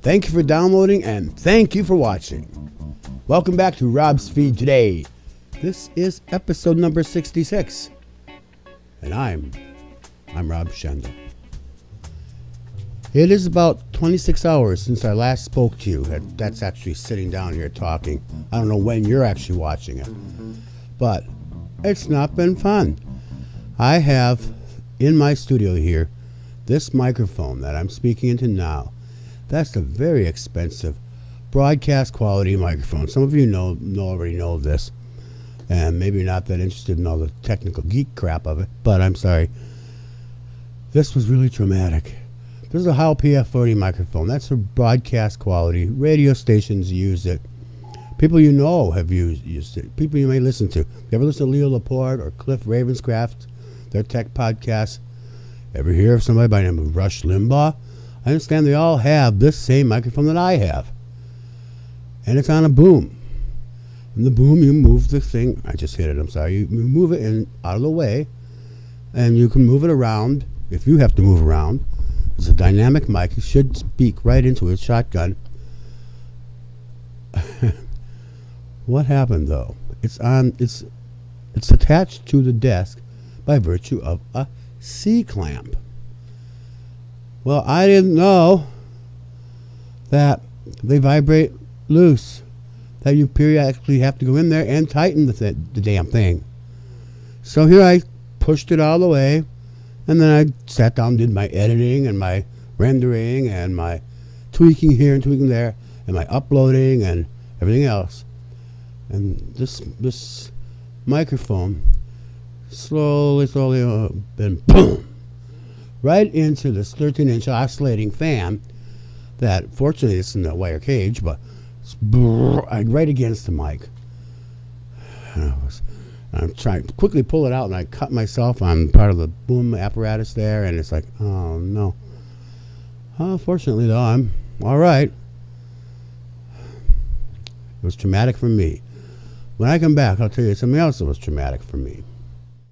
Thank you for downloading and thank you for watching. Welcome back to Rob's Feed Today. This is episode number 66. And I'm Rob Schendel. It is about 26 hours since I last spoke to you. That's actually sitting down here talking. I don't know when you're actually watching it, but it's not been fun. I have in my studio here this microphone that I'm speaking into now. That's a very expensive broadcast quality microphone. Some of you already know this, and maybe not that interested in all the technical geek crap of it, but I'm sorry. This was really traumatic. This is a Heil PR40 microphone. That's for broadcast quality. Radio stations use it. People you know have used it. People you may listen to. If you ever listen to Leo Laporte or Cliff Ravenscraft, their tech podcasts? Ever hear of somebody by the name of Rush Limbaugh? I understand they all have this same microphone that I have. And it's on a boom. And the boom, you move the thing. I just hit it, I'm sorry. You move it in out of the way. And you can move it around if you have to move around. It's a dynamic mic. It should speak right into a shotgun. What happened though? It's attached to the desk by virtue of a C-clamp. Well, I didn't know that they vibrate loose, that you periodically have to go in there and tighten the damn thing. So here I pushed it all the way. And then I sat down, did my editing and my rendering and my tweaking here and tweaking there and my uploading and everything else. And this microphone slowly, and boom, right into this 13-inch oscillating fan that fortunately isn't a wire cage, but it's right against the mic. I'm trying to quickly pull it out, and I cut myself on part of the boom apparatus there, and it's like, oh no. Fortunately, though, I'm all right. It was traumatic for me. When I come back, I'll tell you something else that was traumatic for me.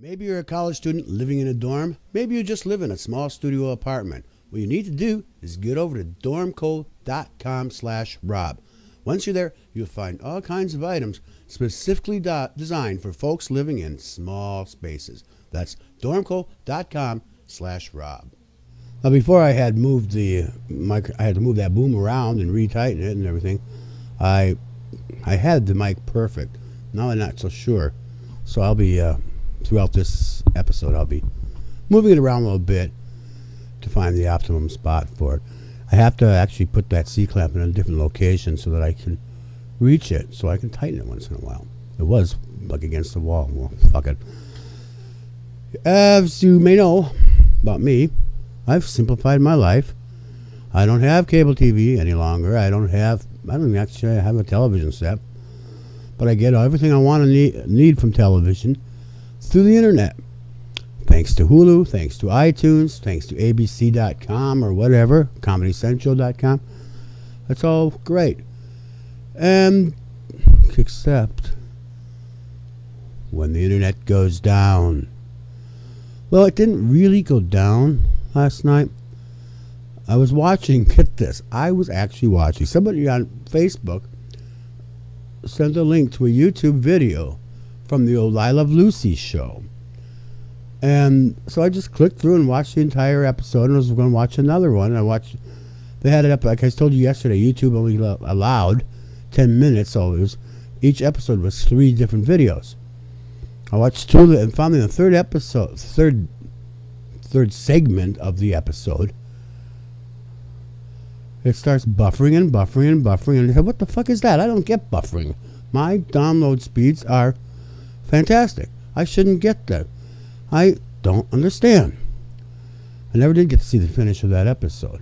Maybe you're a college student living in a dorm. Maybe you just live in a small studio apartment. What you need to do is get over to dormco.com/rob. Once you're there, you'll find all kinds of items specifically designed for folks living in small spaces. That's dormco.com/rob. Now, before I had moved the mic, I had to move that boom around and retighten it and everything. I had the mic perfect. Now I'm not so sure. So I'll be throughout this episode, I'll be moving it around a little bit to find the optimum spot for it. I have to actually put that C-clamp in a different location so that I can reach it, so I can tighten it once in a while. It was like against the wall. Well, fuck it. As you may know about me, I've simplified my life. I don't have cable TV any longer. I don't actually have a television set, but I get everything I want to need from television through the internet. Thanks to Hulu, thanks to iTunes, thanks to abc.com or whatever, comedycentral.com. That's all great. And except when the internet goes down. Well, it didn't really go down last night. I was watching, get this, I was actually watching. Somebody on Facebook sent a link to a YouTube video from the old I Love Lucy show. And so I just clicked through and watched the entire episode, and I was going to watch another one. And I watched, they had it up, like I told you yesterday, YouTube only allowed 10 minutes, so it was, each episode was 3 different videos. I watched 2 of them, and finally the third segment of the episode, it starts buffering and buffering and buffering, and I said, what the fuck is that? I don't get buffering. My download speeds are fantastic. I shouldn't get that. I don't understand. I never did get to see the finish of that episode.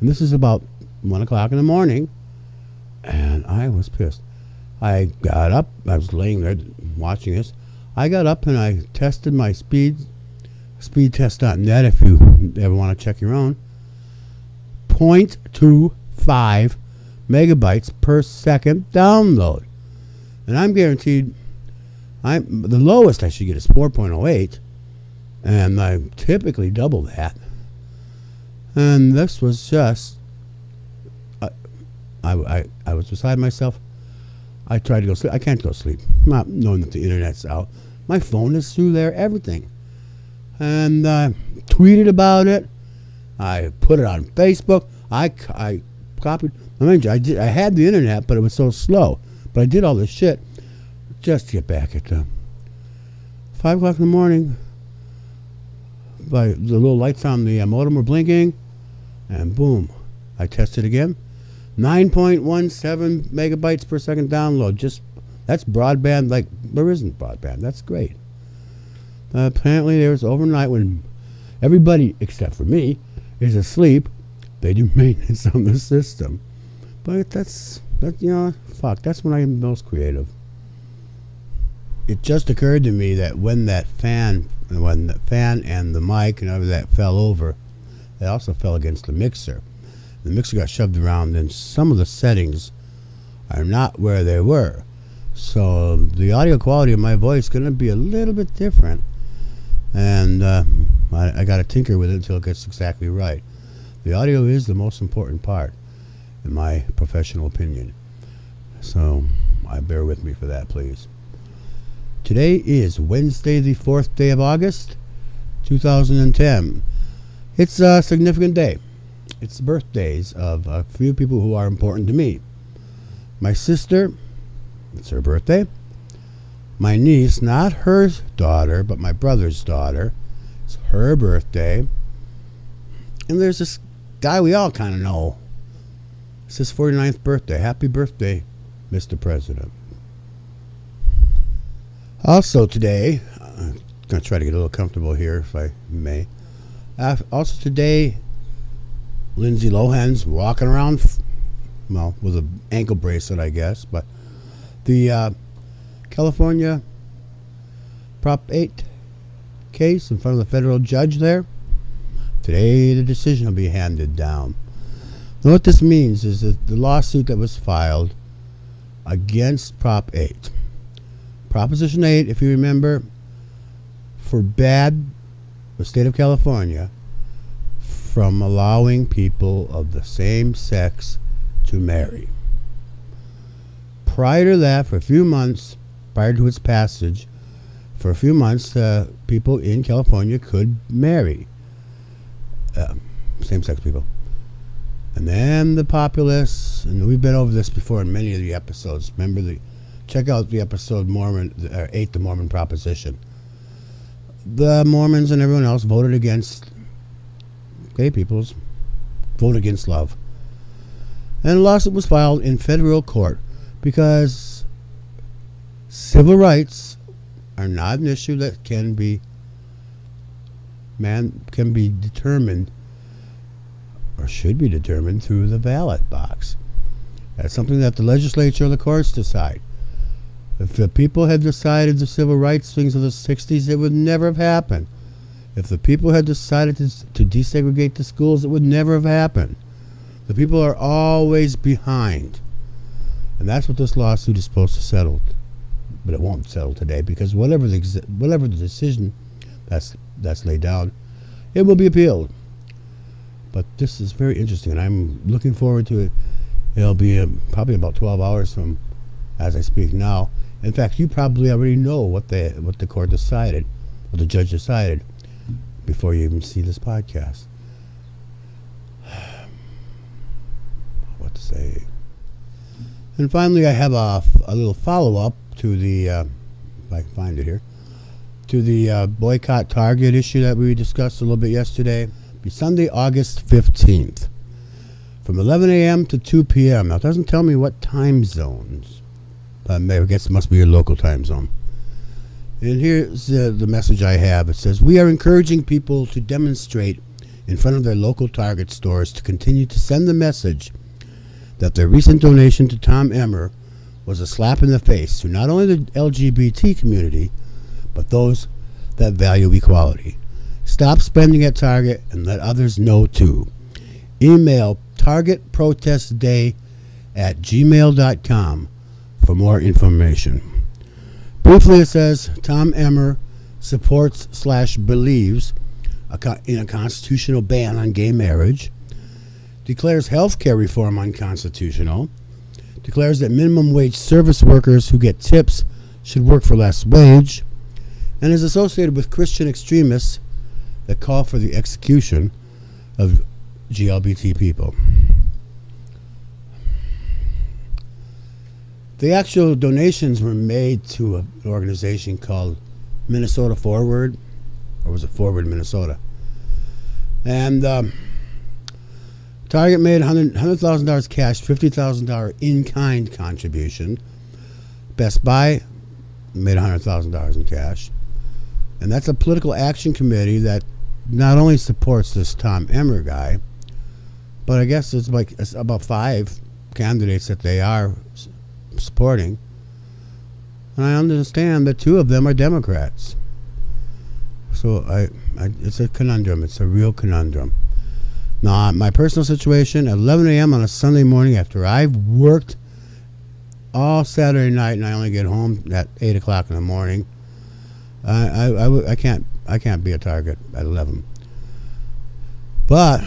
And this is about 1 o'clock in the morning, and I was pissed. I got up. I was laying there watching this. I got up and I tested my speed. Speedtest.net, if you ever want to check your own. 0.25 megabytes per second download. And I'm guaranteed, the lowest I should get is 4.08, and I typically double that. And this was just, I was beside myself. I tried to go sleep. I can't go sleep, not knowing that the internet's out. My phone is through there, everything. And I tweeted about it. I put it on Facebook. I copied. I mean, I had the internet, but it was so slow. But I did all this shit just to get back at 5 o'clock in the morning. The little lights on the modem were blinking, and boom, I tested again. 9.17 megabytes per second download. Just, that's broadband. Like, there isn't broadband. That's great. Apparently, there was overnight when everybody except for me is asleep. They do maintenance on the system. But that's you know, fuck, that's when I'm most creative. It just occurred to me that when the fan and the mic and all that fell over, they also fell against the mixer. The mixer got shoved around, and some of the settings are not where they were. So the audio quality of my voice is going to be a little bit different. And I got to tinker with it until it gets exactly right. The audio is the most important part, in my professional opinion. So bear with me for that, please. Today is Wednesday, the 4th day of August, 2010. It's a significant day. It's the birthdays of a few people who are important to me. My sister, it's her birthday. My niece, not her daughter, but my brother's daughter. It's her birthday. And there's this guy we all kind of know. It's his 49th birthday. Happy birthday, Mr. President. Also today, I'm going to try to get a little comfortable here if I may. Also today, Lindsay Lohan's walking around, well, with an ankle bracelet, I guess. But the California Prop 8 case in front of the federal judge there, today the decision will be handed down. Now what this means is that the lawsuit that was filed against Prop 8, Proposition 8, if you remember, forbade the state of California from allowing people of the same sex to marry. Prior to that, for a few months, prior to its passage, for a few months, people in California could marry same-sex people. And then the populace, and we've been over this before in many of the episodes. Remember, check out the episode Mormon 8, the Mormon Proposition. The Mormons and everyone else voted against gay people's vote against love. And a lawsuit was filed in federal court because civil rights are not an issue that can be determined or should be determined through the ballot box. That's something that the legislature or the courts decide. If the people had decided the civil rights things of the 60s, it would never have happened. If the people had decided to desegregate the schools, it would never have happened. The people are always behind. And that's what this lawsuit is supposed to settle. But it won't settle today, because whatever the decision that's laid down, it will be appealed. But this is very interesting, and I'm looking forward to it. It'll be probably about 12 hours from as I speak now. In fact, you probably already know what the court decided, what the judge decided, before you even see this podcast. What to say? And finally, I have a little follow-up to the, if I can find it here, to the boycott Target issue that we discussed a little bit yesterday. It'll be Sunday, August 15th, from 11 a.m. to 2 p.m. Now, it doesn't tell me what time zones, but I guess it must be your local time zone. And here's the message I have. It says, we are encouraging people to demonstrate in front of their local Target stores to continue to send the message that their recent donation to Tom Emmer was a slap in the face to not only the LGBT community, but those that value equality. Stop spending at Target and let others know too. Email TargetProtestDay@Gmail.com at gmail.com for more information. Briefly, it says Tom Emmer supports / believes in a constitutional ban on gay marriage, declares health care reform unconstitutional, declares that minimum wage service workers who get tips should work for less wage, and is associated with Christian extremists that call for the execution of GLBT people. The actual donations were made to an organization called Minnesota Forward, or was it Forward Minnesota? And Target made $100,000 cash, $50,000 in-kind contribution. Best Buy made $100,000 in cash. And that's a political action committee that not only supports this Tom Emmer guy, but I guess it's like it's about 5 candidates that they are supporting. And I understand that 2 of them are Democrats. So it's a conundrum. It's a real conundrum. Now, my personal situation, 11 a.m. on a Sunday morning after I've worked all Saturday night and I only get home at 8 o'clock in the morning, I can't be a target at 11. But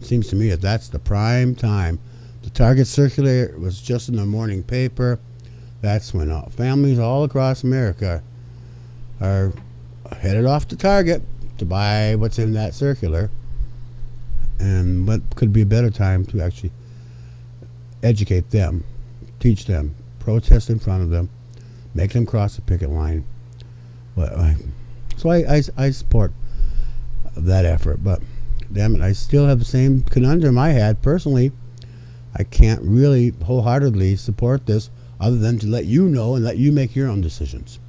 it seems to me that that's the prime time. The Target circulator was just in the morning paper. That's when all families all across America are headed off to Target to buy what's in that circular. And what could be a better time to actually educate them, teach them, protest in front of them, make them cross the picket line. So I support that effort, but damn it, I still have the same conundrum I had personally. I can't really wholeheartedly support this other than to let you know and let you make your own decisions.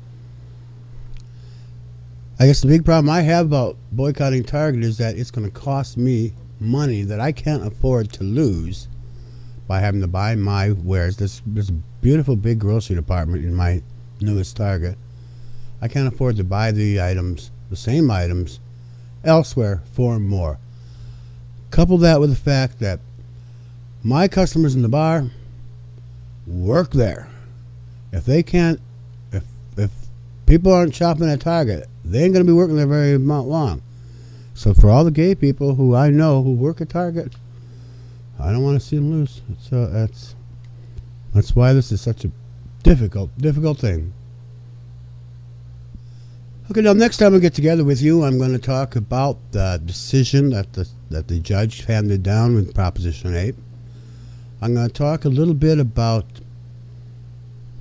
I guess the big problem I have about boycotting Target is that it's going to cost me money that I can't afford to lose by having to buy my wares. This beautiful big grocery department in my newest Target, I can't afford to buy the same items, elsewhere for more. Couple that with the fact that my customers in the bar work there. If people aren't shopping at Target, they ain't going to be working there very long. So for all the gay people who I know who work at Target, I don't want to see them lose. So that's why this is such a difficult thing. Okay, now next time we get together with you, I'm going to talk about the decision that the judge handed down with Proposition 8. I'm going to talk a little bit about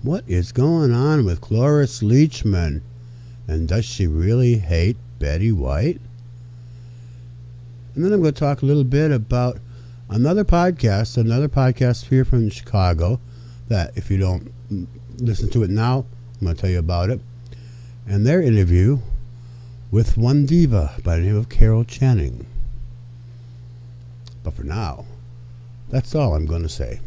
what is going on with Cloris Leachman. And does she really hate Betty White? And then I'm going to talk a little bit about another podcast here from Chicago that if you don't listen to it now, I'm going to tell you about it. And their interview with one diva by the name of Carol Channing. But for now, that's all I'm going to say.